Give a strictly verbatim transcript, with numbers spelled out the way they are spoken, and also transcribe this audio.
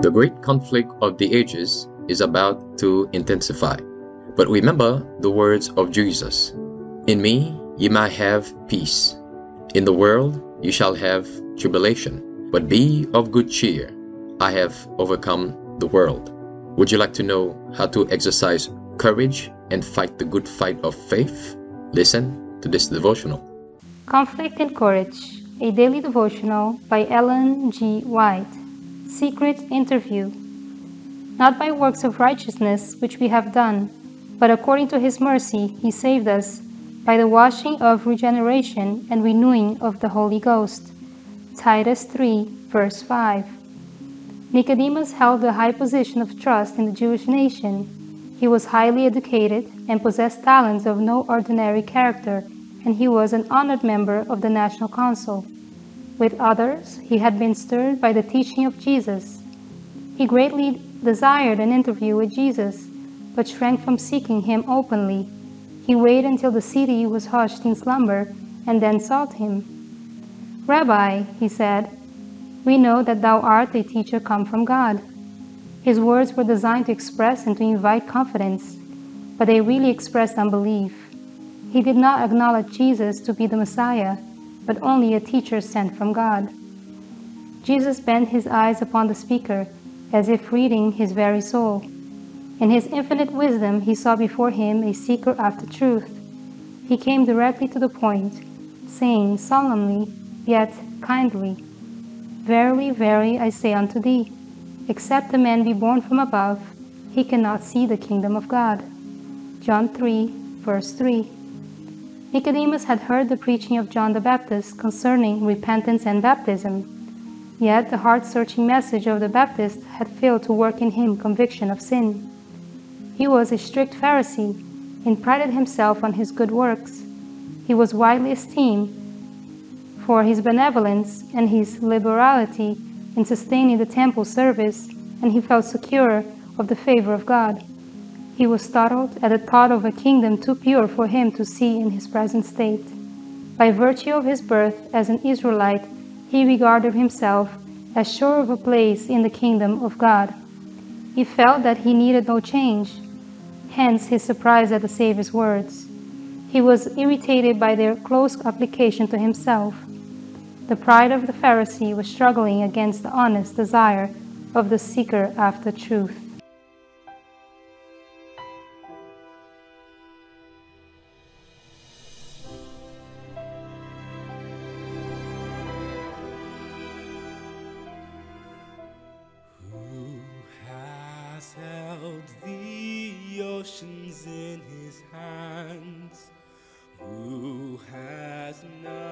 The great conflict of the ages is about to intensify. But remember the words of Jesus, "In me ye might have peace. In the world you shall have tribulation, but be of good cheer. I have overcome the world." Would you like to know how to exercise courage and fight the good fight of faith? Listen to this devotional. Conflict and Courage, a daily devotional by Ellen G. White. Secret Interview. Not by works of righteousness which we have done, but according to his mercy he saved us, by the washing of regeneration and renewing of the Holy Ghost. Titus three, verse five. Nicodemus held a high position of trust in the Jewish nation. He was highly educated and possessed talents of no ordinary character, and he was an honored member of the National Council. With others, he had been stirred by the teaching of Jesus. He greatly desired an interview with Jesus, but shrank from seeking him openly. He waited until the city was hushed in slumber, and then sought him. "Rabbi," he said, "we know that thou art a teacher come from God." His words were designed to express and to invite confidence, but they really expressed unbelief. He did not acknowledge Jesus to be the Messiah, but only a teacher sent from God. Jesus bent his eyes upon the speaker, as if reading his very soul. In his infinite wisdom, he saw before him a seeker after truth. He came directly to the point, saying solemnly, yet kindly, "Verily, verily, I say unto thee, except a man be born from above, he cannot see the kingdom of God." John three, verse three. Nicodemus had heard the preaching of John the Baptist concerning repentance and baptism, yet the heart-searching message of the Baptist had failed to work in him conviction of sin. He was a strict Pharisee and prided himself on his good works. He was widely esteemed for his benevolence and his liberality in sustaining the temple service, and he felt secure of the favor of God. He was startled at the thought of a kingdom too pure for him to see in his present state. By virtue of his birth as an Israelite, he regarded himself as sure of a place in the kingdom of God. He felt that he needed no change, hence his surprise at the Savior's words. He was irritated by their close application to himself. The pride of the Pharisee was struggling against the honest desire of the seeker after truth. In his hands, who has known